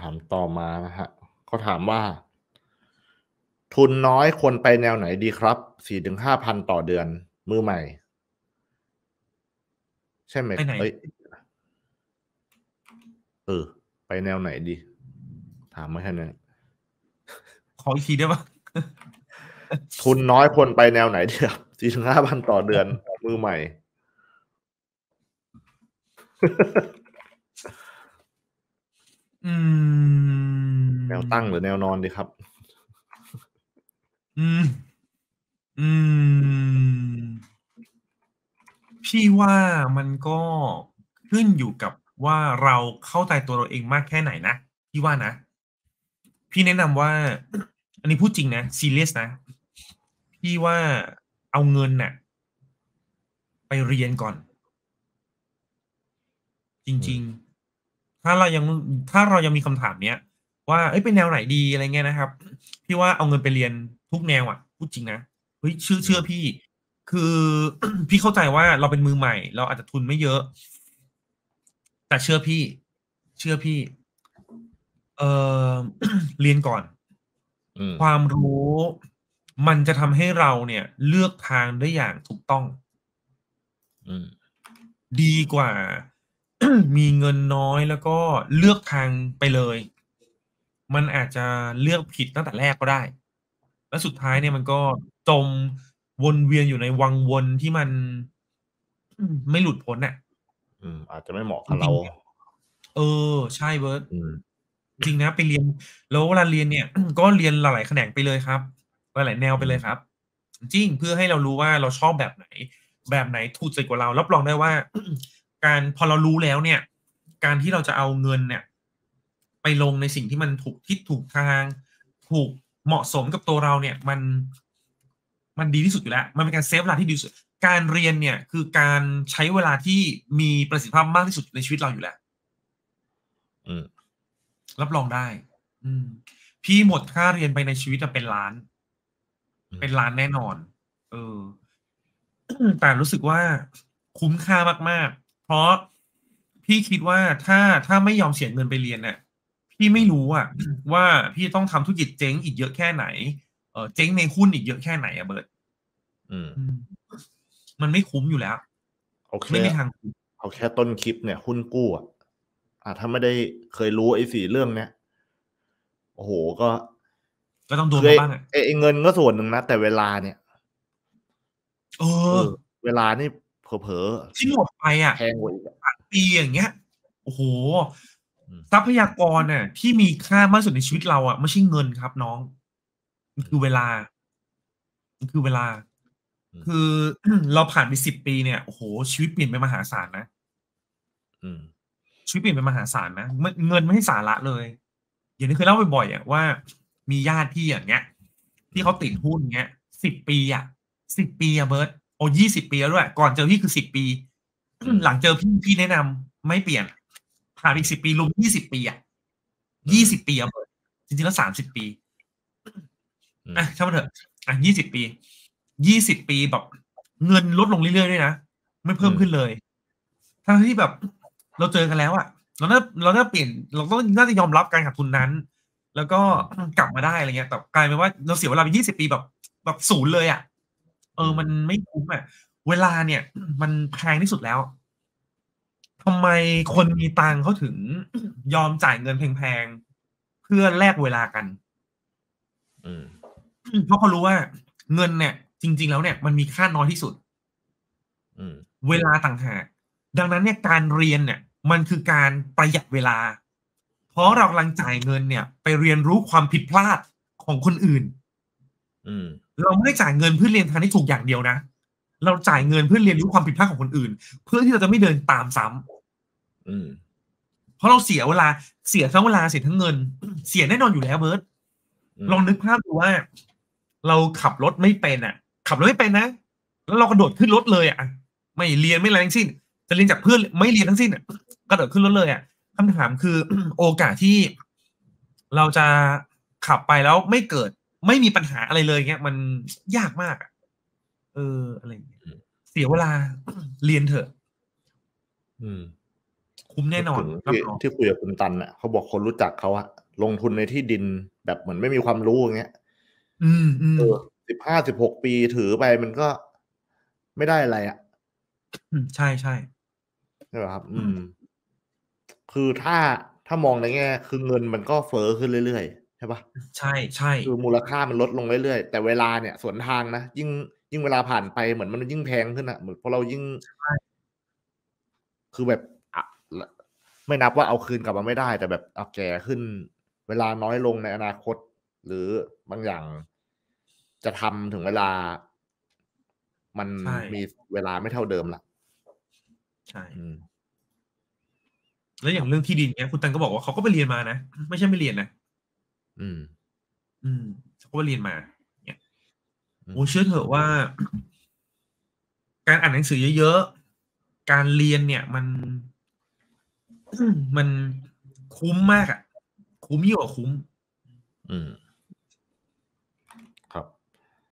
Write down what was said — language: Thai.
ถามต่อมานะฮะเขาถามว่าทุนน้อยควรไปแนวไหนดีครับ 4-5,000 ต่อเดือนมือใหม่ใช่ไหมเอ้ยไปแนวไหนดีถามมาแค่นั้นขออีกทีได้ปะทุนน้อยควรไปแนวไหนดีครับ 4-5,000 ต่อเดือนมือใหม่แนวตั้งหรือแนวนอนดีครับพี่ว่ามันก็ขึ้นอยู่กับว่าเราเข้าใจตัวเราเองมากแค่ไหนนะพี่ว่านะพี่แนะนำว่าอันนี้พูดจริงนะซีเรียสนะพี่ว่าเอาเงินน่ะไปเรียนก่อนจริงๆถ้าเรายังมีคำถามเนี้ยว่าเอ้ยเป็นแนวไหนดีอะไรเงี้ยนะครับพี่ว่าเอาเงินไปเรียนทุกแนวอ่ะพูดจริงนะเฮ้ยเชื่อพี่คือ พี่เข้าใจว่าเราเป็นมือใหม่เราอาจจะทุนไม่เยอะแต่เชื่อพี่เรียนก่อนความรู้มันจะทำให้เราเนี่ยเลือกทางได้อย่างถูกต้องดีกว่า มีเงินน้อยแล้วก็เลือกทางไปเลยมันอาจจะเลือกผิดตั้งแต่แรกก็ได้และสุดท้ายเนี่ยมันก็จมวนเวียนอยู่ในวังวนที่มันไม่หลุดพ้นน่ะอาจจะไม่เหมาะกับเราใช่เบิร์ดจริงนะไปเรียนแล้วเวลาเรียนเนี่ย ก็เรียนหลายแขนงไปเลยครับหลายแนวไปเลยครับจริงเพื่อให้เรารู้ว่าเราชอบแบบไหนถูกใจกว่าเรารับรองได้ว่า การพอเรารู้แล้วเนี่ยการที่เราจะเอาเงินเนี่ยไปลงในสิ่งที่มันถูกทิศถูกทางถูกเหมาะสมกับตัวเราเนี่ยมันดีที่สุดอยู่แล้วมันเป็นการเซฟเวลาที่ดีสุดการเรียนเนี่ยคือการใช้เวลาที่มีประสิทธิภาพมากที่สุดในชีวิตเราอยู่แล้วรับรองได้พี่หมดค่าเรียนไปในชีวิตจะเป็นล้านแน่นอนแต่รู้สึกว่าคุ้มค่ามากๆเพราะพี่คิดว่าถ้าไม่ยอมเสียเงินไปเรียนเนี่ยพี่ไม่รู้อะว่าพี่ต้องทำธุรกิจเจ๊งอีกเยอะแค่ไหนเจ๊งในหุ้นอีกเยอะแค่ไหนอะเบิร์ดมันไม่คุ้มอยู่แล้วไม่มีทางเอาแค่ต้นคลิปเนี่ยหุ้นกู้อะถ้าไม่ได้เคยรู้ไอ้4เรื่องเนี้ยโอ้โหก็ต้องโดนบ้างอะเงินก็ส่วนหนึ่งนะแต่เวลาเนี่ยเวลานี่เผลอๆที่หมดไปอะแพงกว่าอีกปีอย่างเงี้ยโอ้โหทรัพยากรน่ะที่มีค่ามากสุดในชีวิตเราอ่ะไม่ใช่เงินครับน้องมันคือเวลาคือเราผ่านไป10 ปีเนี่ยโอ้โหชีวิตเปลี่ยนไปมหาศาลนะชีวิตเปลี่ยนไปมหาศาลนะเงินไม่ใช่สาระเลยอย่างที่เคยเล่าบ่อยๆอ่ะว่ามีญาติพี่อย่างเงี้ยที่เขาติดหุ้นเงี้ย10 ปีอะเบิร์ต20 ปีแล้วด้วยก่อนเจอพี่คือ10 ปีหลังเจอพี่แนะนำไม่เปลี่ยนผ่านอีก10 ปีรวม20 ปีอ่ะ20 ปีอ่ะจริงๆแล้ว30 ปีอ่ะใช่ไหมเถอะอ่ะ20 ปีแบบเงินลดลงเรื่อยๆด้วยนะไม่เพิ่มขึ้นเลยทั้งที่แบบเราเจอกันแล้วอ่ะเราน่าเปลี่ยนเราต้องน่าจะยอมรับการขาดทุนนั้นแล้วก็กลับมาได้อะไรเงี้ยแต่กลายเป็นว่าเราเสียเวลาไป20 ปีแบบศูนย์เลยอ่ะมันไม่คุ้มอ่ะเวลาเนี่ยมันแพงที่สุดแล้วทำไมคนมีตังค์เขาถึงยอมจ่ายเงินแพงๆเพื่อแลกเวลากันเพราะเขารู้ว่าเงินเนี่ยจริงๆแล้วเนี่ยมันมีค่าน้อยที่สุดเวลาต่างหากดังนั้นเนี่ยการเรียนเนี่ยมันคือการประหยัดเวลาเพราะเรากำลังจ่ายเงินเนี่ยไปเรียนรู้ความผิดพลาดของคนอื่นเราไม่ได้จ่ายเงินเพื่อเรียนทางที่ถูกอย่างเดียวนะเราจ่ายเงินเพื่อเรียนรู้ความผิดพลาดของคนอื่นเพื่อที่เราจะไม่เดินตามซ้ำเพราะเราเสียเวลาเสียทั้งเวลาเสียทั้งเงินเสียแน่นอนอยู่แล้วเบิร์ดลองนึกภาพดูว่าเราขับรถไม่เป็นอ่ะแล้วเรากระโดดขึ้นรถเลยอ่ะไม่เรียนไม่อะไรทั้งสิ้นจะเรียนจากเพื่อนไม่เรียนทั้งสิ้นกระโดดขึ้นรถเลยอ่ะคำถามคือ โอกาสที่เราจะขับไปแล้วไม่เกิดไม่มีปัญหาอะไรเลยเงี้ยมันยากมากอะไรเสียเวลาเรียนเถอะ คุ้มแน่นอนที่คุยกับคุณตันอ่ะเขาบอกคนรู้จักเขาอะลงทุนในที่ดินแบบเหมือนไม่มีความรู้อย่างเงี้ย15-16 ปีถือไปมันก็ไม่ได้อะไรอ่ะใช่ใช่ใช่ไหมครับคือถ้ามองในแง่คือเงินมันก็เฟ้อขึ้นเรื่อยๆใช่ปะใช่ใช่คือมูลค่ามันลดลงเรื่อยๆแต่เวลาเนี่ยสวนทางนะยิ่งเวลาผ่านไปเหมือนมันยิ่งแพงขึ้นอ่ะเหมือนพอเรายิ่งคือแบบไม่นับว่าเอาคืนกลับมาไม่ได้แต่แบบเอาแก่ขึ้นเวลาน้อยลงในอนาคตหรือบางอย่างจะทำถึงเวลามันมีเวลาไม่เท่าเดิมละใช่แล้วอย่างเรื่องที่ดินเนี้ยคุณตันก็บอกว่าเขาก็ไปเรียนมานะไม่ใช่ไม่เรียนนะเขาก็เรียนมาเนี่ยโอ้เชื่อเถอะว่าการอ่านหนังสือเยอะๆการเรียนเนี่ยมันคุ้มมากอ่ะคุ้มยิ่งกว่าคุ้มครับ